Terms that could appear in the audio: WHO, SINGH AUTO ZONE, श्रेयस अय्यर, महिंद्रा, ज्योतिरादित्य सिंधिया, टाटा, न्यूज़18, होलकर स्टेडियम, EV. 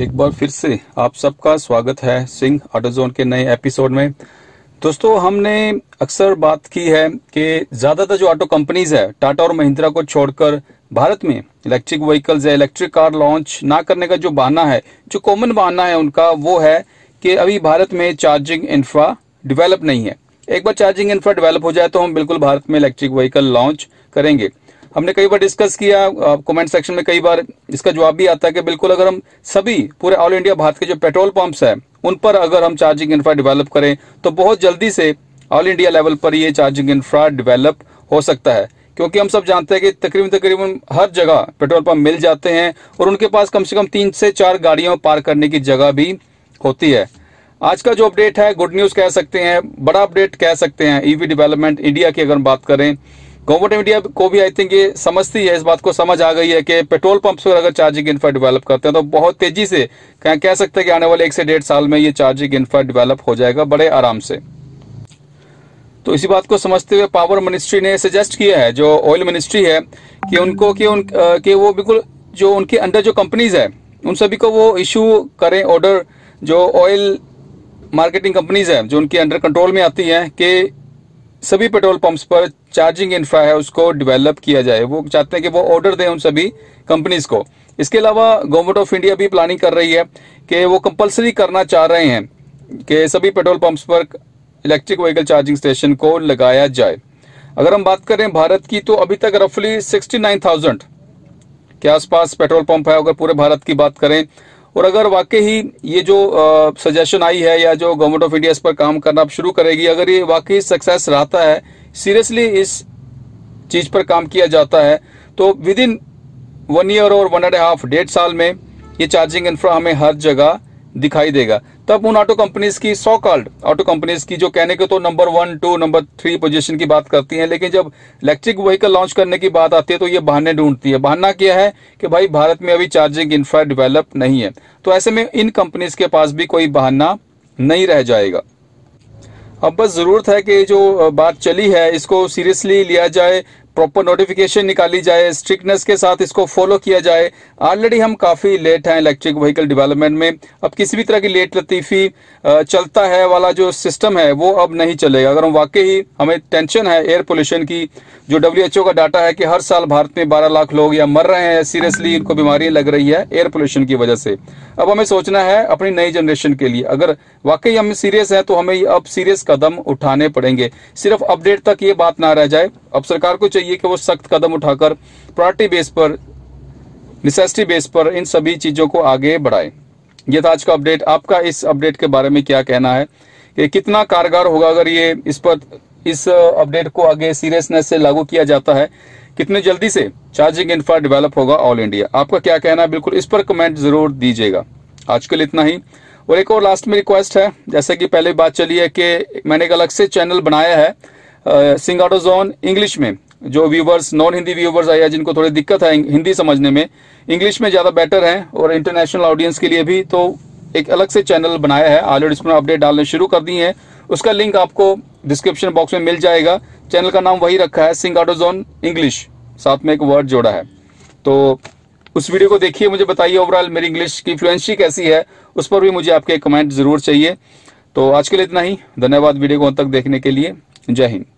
एक बार फिर से आप सबका स्वागत है सिंह ऑटो जोन के नए एपिसोड में। दोस्तों, हमने अक्सर बात की है कि ज़्यादातर जो ऑटो कंपनीज है टाटा और महिंद्रा को छोड़कर भारत में इलेक्ट्रिक व्हीकल्स या इलेक्ट्रिक कार लॉन्च ना करने का जो बहाना है, जो कॉमन बहाना है उनका, वो है कि अभी भारत में चार्जिंग इंफ्रा डिवेलप नहीं है। एक बार चार्जिंग इंफ्रा डिवेलप हो जाए तो हम बिल्कुल भारत में इलेक्ट्रिक व्हीकल लॉन्च करेंगे। हमने कई बार डिस्कस किया, कमेंट सेक्शन में कई बार इसका जवाब भी आता है कि बिल्कुल अगर हम सभी पूरे ऑल इंडिया भारत के जो पेट्रोल पंप्स हैं उन पर अगर हम चार्जिंग इंफ्रा डेवलप करें तो बहुत जल्दी से ऑल इंडिया लेवल पर ये चार्जिंग इंफ्रा डेवलप हो सकता है, क्योंकि हम सब जानते हैं कि तकरीबन हर जगह पेट्रोल पंप मिल जाते हैं और उनके पास कम से कम 3 से 4 गाड़ियां पार करने की जगह भी होती है। आज का जो अपडेट है गुड न्यूज कह सकते हैं, बड़ा अपडेट कह सकते हैं। ईवी डेवलपमेंट इंडिया की अगर बात करें, गवर्नमेंट ऑफ इंडिया को भी आई थिंक ये समझती है, इस बात को समझ आ गई है कि पेट्रोल पंप्स पर अगर चार्जिंग इंफ्रा डेवलप करते हैं तो बहुत तेजी से कह सकते हैं कि आने वाले 1 से 1.5 साल में ये चार्जिंग इंफ्रा डेवलप हो जाएगा बड़े आराम से। तो इसी बात को समझते हुए पावर मिनिस्ट्री ने सजेस्ट किया है, जो ऑयल मिनिस्ट्री है, कि उनको कि वो बिल्कुल जो उनके अंडर जो कंपनीज है उन सभी को वो इशू करें ऑर्डर, जो ऑयल मार्केटिंग कंपनीज है जो उनके अंडर कंट्रोल में आती हैं, कि सभी पेट्रोल पंप्स पर चार्जिंग इंफ्रा है उसको डेवलप किया जाए। वो चाहते हैं कि वो ऑर्डर दें उन सभी कंपनीज को। इसके अलावा गवर्नमेंट ऑफ इंडिया भी प्लानिंग कर रही है कि वो कंपलसरी करना चाह रहे हैं कि सभी पेट्रोल पंप्स पर इलेक्ट्रिक व्हीकल चार्जिंग स्टेशन को लगाया जाए। अगर हम बात करें भारत की, तो अभी तक रफली 69,000 के आसपास पेट्रोल पंप है अगर पूरे भारत की बात करें। और अगर वाकई ही ये जो सजेशन आई है या जो गवर्नमेंट ऑफ इंडिया इस पर काम करना अब शुरू करेगी, अगर ये वाकई सक्सेस रहता है, सीरियसली इस चीज पर काम किया जाता है, तो विद इन 1 ईयर और 1.5 डेढ़ साल में ये चार्जिंग इंफ्रा हमें हर जगह दिखाई देगा। तब उन ऑटो कंपनीज की, सो कॉल्ड ऑटो कंपनीज की, जो कहने के तो नंबर 1, 2, नंबर 3 पोजीशन की बात करती हैं, लेकिन जब इलेक्ट्रिक व्हीकल लॉन्च करने की बात आती है तो ये बहाने ढूंढती है। बहाना क्या है कि भाई भारत में अभी चार्जिंग इंफ्रा डेवलप नहीं है। तो ऐसे में इन कंपनीज के पास भी कोई बहाना नहीं रह जाएगा। अब बस जरूरत है कि जो बात चली है इसको सीरियसली लिया जाए, प्रॉपर नोटिफिकेशन निकाली जाए, स्ट्रिक्टनेस के साथ इसको फॉलो किया जाए। ऑलरेडी हम काफ़ी लेट हैं इलेक्ट्रिक व्हीकल डेवलपमेंट में। अब किसी भी तरह की लेट लतीफ़ी चलता है वाला जो सिस्टम है वो अब नहीं चलेगा। अगर हम वाकई ही, हमें टेंशन है एयर पोल्यूशन की, जो WHO का डाटा है कि हर साल भारत में 12 लाख लोग या मर रहे हैं या सीरियसली इनको बीमारियाँ लग रही है एयर पोल्यूशन की वजह से। अब हमें सोचना है अपनी नई जनरेशन के लिए, अगर वाकई हम सीरियस हैं तो हमें अब सीरियस कदम उठाने पड़ेंगे। सिर्फ अपडेट तक ये बात ना रह जाए। अब सरकार को ये कि वो सख्त कदम उठाकर प्रायोरिटी बेस पर, नेसेसिटी बेस पर इन सभी चीजों को आगे बढ़ाए। ये था आज का अपडेट। आपका इस अपडेट के बारे में क्या कहना है कि कितना कारगर होगा अगर ये इस अपडेट को आगे सीरियसनेस से लागू किया जाता है, कितने जल्दी से चार्जिंग इंफ्रा डेवलप होगा ऑल इंडिया? आपका क्या कहना है, बिल्कुल इस पर कमेंट जरूर दीजिएगा। आज के लिए इतना ही। और एक और लास्ट में रिक्वेस्ट है, जैसे कि पहले बात चली है कि मैंने एक अलग से चैनल बनाया है सिंह ऑटो जोन इंग्लिश में। जो व्यूवर्स, नॉन हिंदी व्यूवर्स आए जिनको थोड़ी दिक्कत है हिंदी समझने में, इंग्लिश में ज़्यादा बेटर है, और इंटरनेशनल ऑडियंस के लिए भी तो एक अलग से चैनल बनाया है। ऑलरेडी इसमें अपडेट डालने शुरू कर दिए हैं, उसका लिंक आपको डिस्क्रिप्शन बॉक्स में मिल जाएगा। चैनल का नाम वही रखा है, सिंह ऑटो जोन इंग्लिश, साथ में एक वर्ड जोड़ा है। तो उस वीडियो को देखिए, मुझे बताइए ओवरऑल मेरी इंग्लिश की फ्लुएंसी कैसी है, उस पर भी मुझे आपके कमेंट जरूर चाहिए। तो आज के लिए इतना ही। धन्यवाद वीडियो को अंत तक देखने के लिए। जय हिंद।